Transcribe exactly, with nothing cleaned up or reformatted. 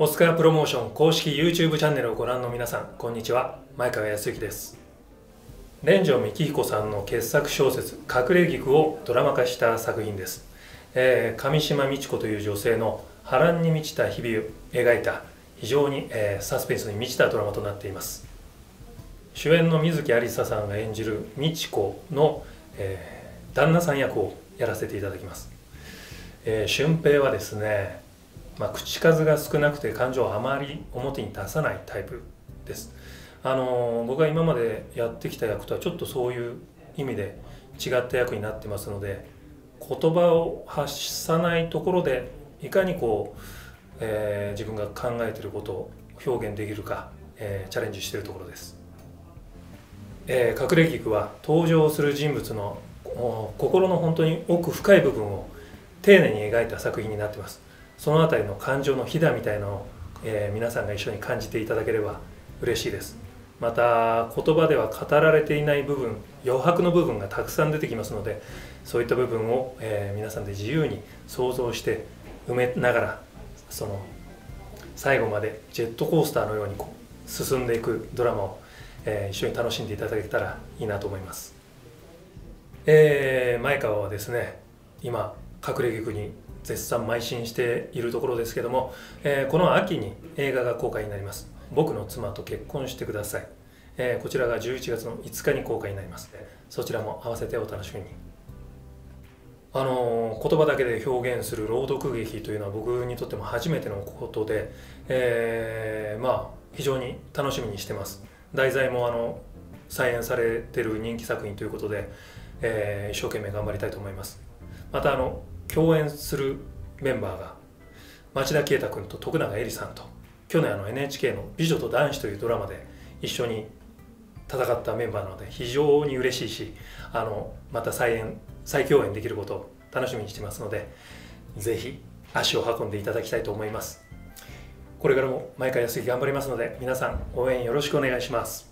オスカープロモーション公式 YouTube チャンネルをご覧の皆さん、こんにちは。前川泰之です。連城幹彦さんの傑作小説「隠れ菊」をドラマ化した作品です。えー、上島美智子という女性の波乱に満ちた日々を描いた、非常に、えー、サスペンスに満ちたドラマとなっています。主演の水木有沙さんが演じる美智子の、えー、旦那さん役をやらせていただきます。えー、俊平はですね、まあ、口数が少なくて感情をあまり表に出さないタイプです。あのー、僕が今までやってきた役とはちょっとそういう意味で違った役になってますので、言葉を発さないところでいかにこう、えー、自分が考えていることを表現できるか、えー、チャレンジしているところです。えー、隠れ菊は登場する人物の心の本当に奥深い部分を丁寧に描いた作品になってます。そのあたりの感情のひだみたいなのを、えー、皆さんが一緒に感じていただければ嬉しいです。また言葉では語られていない部分、余白の部分がたくさん出てきますので、そういった部分を、えー、皆さんで自由に想像して埋めながら、その最後までジェットコースターのようにこう進んでいくドラマを、えー、一緒に楽しんでいただけたらいいなと思います。えー、前川はですね、今隠れ菊に絶賛邁進しているところですけども、えー、この秋に映画が公開になります。僕の妻と結婚してください。えー、こちらがじゅういちがつのいつかに公開になります。そちらも合わせてお楽しみに。あのー、言葉だけで表現する朗読劇というのは僕にとっても初めてのことで、えー、まあ非常に楽しみにしてます。題材もあの再演されてる人気作品ということで、えー、一生懸命頑張りたいと思います。またあの共演するメンバーが町田啓太君と徳永エリさんと、去年あの エヌエイチケー の「美女と男子」というドラマで一緒に戦ったメンバーなので非常に嬉しいし、あのまた再演再共演できることを楽しみにしてますので、是非足を運んでいただきたいと思います。これからも毎回安い頑張りますので、皆さん応援よろしくお願いします。